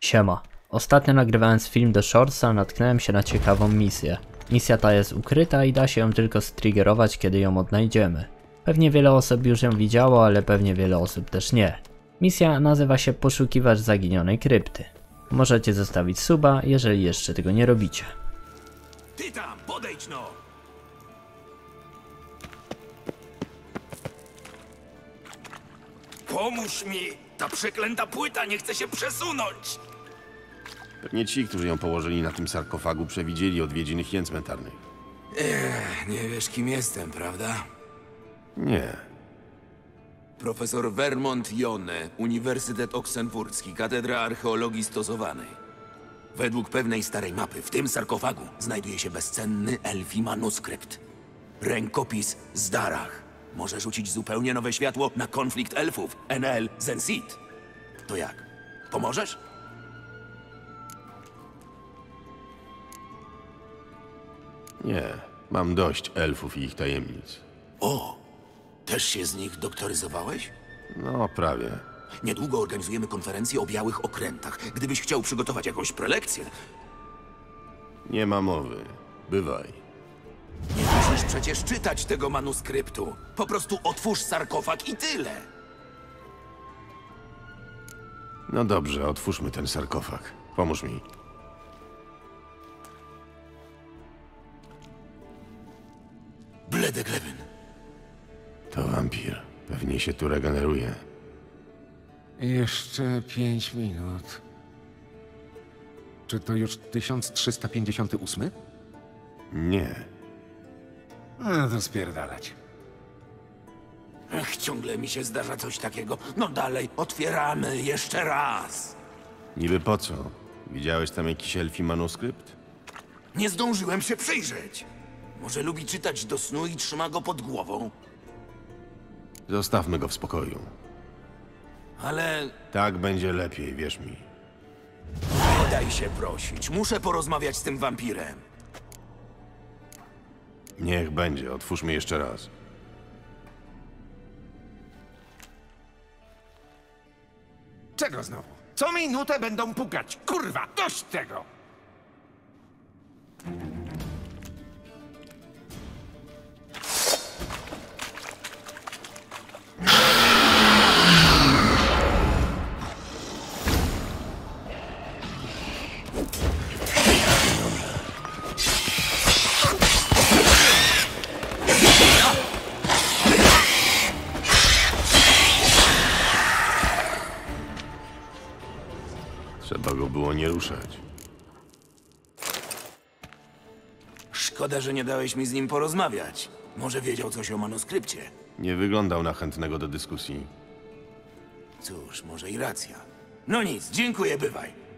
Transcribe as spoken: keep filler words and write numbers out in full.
Siema. Ostatnio nagrywając film do Shortsa natknąłem się na ciekawą misję. Misja ta jest ukryta i da się ją tylko striggerować, kiedy ją odnajdziemy. Pewnie wiele osób już ją widziało, ale pewnie wiele osób też nie. Misja nazywa się Poszukiwacz Zaginionej Krypty. Możecie zostawić suba, jeżeli jeszcze tego nie robicie. Ty tam, podejdź no! Pomóż mi! Ta przeklęta płyta nie chce się przesunąć! Pewnie ci, którzy ją położyli na tym sarkofagu, przewidzieli odwiedziny hien cmentarnych. Ech, nie wiesz kim jestem, prawda? Nie. Profesor Vermont Yone, Uniwersytet Oksfordzki, Katedra Archeologii Stosowanej. Według pewnej starej mapy, w tym sarkofagu, znajduje się bezcenny Elfi Manuskrypt. Rękopis z Darach. Może rzucić zupełnie nowe światło na konflikt elfów, N L Zensit. To jak? Pomożesz? Nie, mam dość elfów i ich tajemnic. O, też się z nich doktoryzowałeś? No, prawie. Niedługo organizujemy konferencję o białych okrętach. Gdybyś chciał przygotować jakąś prelekcję... Nie ma mowy. Bywaj. Nie musisz przecież czytać tego manuskryptu. Po prostu otwórz sarkofag i tyle. No dobrze, otwórzmy ten sarkofag. Pomóż mi. Blede Glebyn. To wampir. Pewnie się tu regeneruje. Jeszcze pięć minut. Czy to już tysiąc trzysta pięćdziesiąty ósmy? Nie. No to spierdalać. Ach, ciągle mi się zdarza coś takiego. No dalej, otwieramy jeszcze raz. Niby po co? Widziałeś tam jakiś elfi manuskrypt? Nie zdążyłem się przyjrzeć. Może lubi czytać do snu i trzyma go pod głową. Zostawmy go w spokoju. Ale... Tak będzie lepiej, wierz mi. Nie daj się prosić. Muszę porozmawiać z tym wampirem. Niech będzie. Otwórzmy jeszcze raz. Czego znowu? Co minutę będą pukać. Kurwa, dość tego! Trzeba go było nie ruszać. Szkoda, że nie dałeś mi z nim porozmawiać. Może wiedział coś o manuskrypcie. Nie wyglądał na chętnego do dyskusji. Cóż, może i racja. No nic, dziękuję, bywaj.